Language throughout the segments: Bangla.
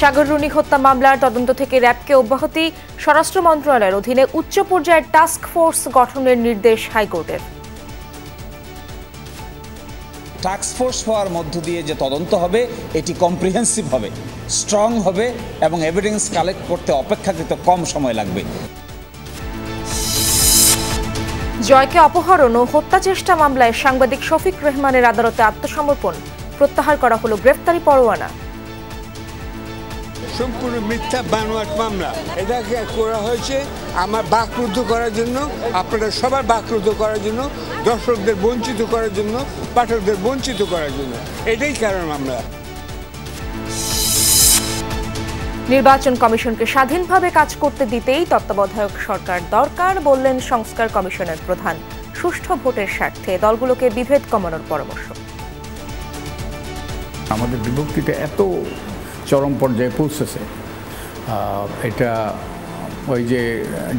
সাগর রুনি হত্যা মামলার তদন্ত থেকে র‍্যাবকে অব্যাহতি, স্বরাষ্ট্র মন্ত্রণালয়ের অধীনে উচ্চ পর্যায়ের টাস্ক ফোর্স গঠনের নির্দেশ হাইকোর্টের। টাস্কফোর্স হওয়ার মধ্য দিয়ে যে তদন্ত হবে এটি কম্প্রিহেন্সিভ হবে, স্ট্রং হবে এবং এভিডেন্স কালেক্ট করতে অপেক্ষাকৃত কম সময় লাগবে। জয়কে অপহরণ ও হত্যাচেষ্টা মামলায় সাংবাদিক শফিক রেহমানের আদালতে আত্মসমর্পণ, প্রত্যাহার করা হলো গ্রেফতারি পরোয়ানা। সম্পূর্ণ মিথ্যা বানোয়াট মামলা, এটাকে করা হয়েছে আমার বাকরুদ্ধ করার জন্য, আপনারা সবার বাকরুদ্ধ করার জন্য, দর্শকদের বঞ্চিত করার জন্য, পাঠকদের বঞ্চিত করার জন্য, এটাই কারণ মামলা। নির্বাচন কমিশনকে স্বাধীনভাবে কাজ করতে দিতেই তত্ত্বাবধায়ক সরকার দরকার বললেন সংস্কার কমিশনের প্রধান। সুষ্ঠু ভোটের স্বার্থে দলগুলোকে বিভেদ কমানোর পরামর্শ। আমাদের বিভক্তিটা এত চরম পর্যায়ে পৌঁছেছে, এটা ওই যে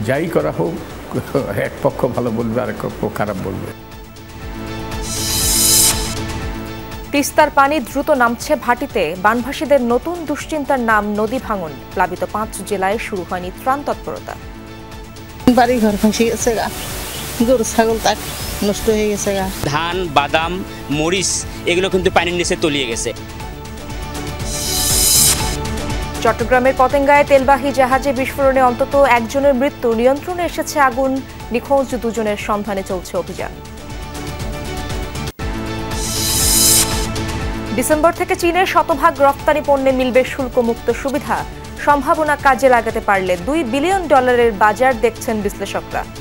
যাই করা হোক এক পক্ষ ভালো বলবে আর এক পক্ষ খারাপ বলবে। তিস্তার পানি দ্রুত নামছে ভাটিতে, বানভাসীদের নতুন দুশ্চিন্তার নাম নদী ভাঙন। প্লাবিত ৫ জেলায় শুরু হয়নি ত্রাণ তৎপরতা। বাড়ি ঘর ভাসে গেছে, গরু ছাগল তাক নষ্ট হয়ে গেছে, ধান বাদাম মরিচ এগুলো কিন্তু পানির নিচে তলিয়ে গেছে। চট্টগ্রামের পতেঙ্গায় তেলবাহী জাহাজে বিস্ফোরণে অন্তত একজনের মৃত্যু, নিয়ন্ত্রণে এসেছে আগুন, নিখোঁজ দুজনের সন্ধানে চলছে অভিযান। ডিসেম্বর থেকে চীনের শতভাগ রপ্তানি পণ্যে মিলবে শুল্কমুক্ত সুবিধা, সম্ভাবনা কাজে লাগাতে পারলে $2 বিলিয়ন বাজার দেখছেন বিশ্লেষকরা।